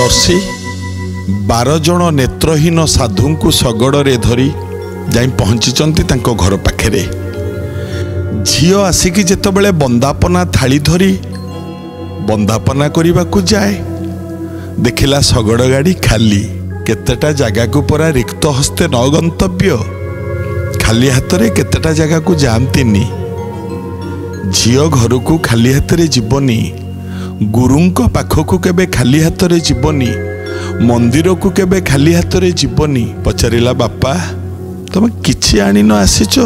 नर्सी 12 जन नेत्रहीन साधु को सगड़े धरी जा पहुँची तांको घर पाखे। झीओ आसिकी जेतबेले बंदापना थाली धरी बंदापना करिबा को जाए देखिला सगड़ गाड़ी खाली, केतेटा जागा को पूरा रिक्त हस्ते न गंतव्य, खाली हाथ रे केतेटा जागा को जामतिनी। झीओ घर को खाली हाथ रे जीवनी, गुरुंको पाखो को केबे खाली हाथ रे जीवनी, मंदिर को केबे खाली हाथ रे जीवनी। पचारिला बापा तुम किछि आनी न आसीचो?